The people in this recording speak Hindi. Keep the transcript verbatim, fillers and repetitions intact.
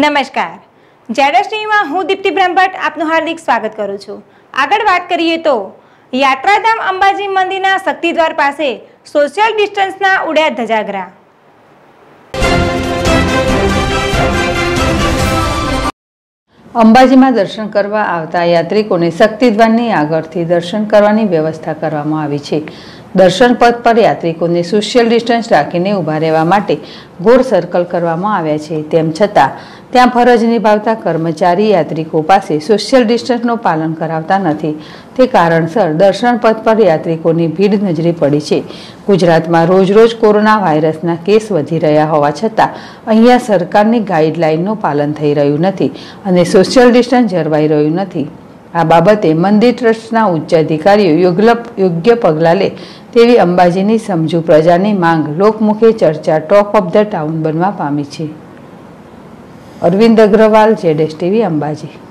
नमस्कार, जेड एस टीवी में हूँ दीप्ति ब्रह्मभट्ट आपनु हार्दिक स्वागत करूँ छूँ। आगळ वात करीए तो यात्राधाम अंबाजी मंदिरना शक्तिद्वार पासे सोशियल डिस्टन्सना उड्या धजागरा। अंबाजी में दर्शन करवा आवता यात्रिकोने शक्तिद्वारनी आगळथी दर्शन करवानी व्यवस्था करवामां आवी छे। दर्शन पथ पर यात्रिकोने सोशियल डिस्टन्स राखीने ઊભા રહેવા માટે ગોળ સર્કલ કરવામાં આવ્યા છે। તેમ છતાં ત્યાં ફરજ નિભાવતા કર્મચારી યાત્રિકો પાસે સોશિયલ ડિસ્ટન્સનું પાલન કરાવતા નથી, તે કારણસર દર્શન પથ પર યાત્રિકોની ભીડ નજરે પડી છે। ગુજરાતમાં રોજ રોજ કોરોના વાયરસના કેસ વધી રહ્યા હોવા છતાં અહીંયા સરકારની ગાઈડલાઈનનું પાલન થઈ રહ્યું નથી અને સોશિયલ ડિસ્ટન્સ જળવાઈ રહ્યું નથી। आ बाबते मंदिर ट्रस्टना उच्च अधिकारी योग्य पगला ले तेवी अंबाजीनी समझू प्रजानी मांग लोकमुखे चर्चा टॉक ऑफ द टाउन बनवा पामी छे। Arvind Agarwal, Z S TV, Ambaji.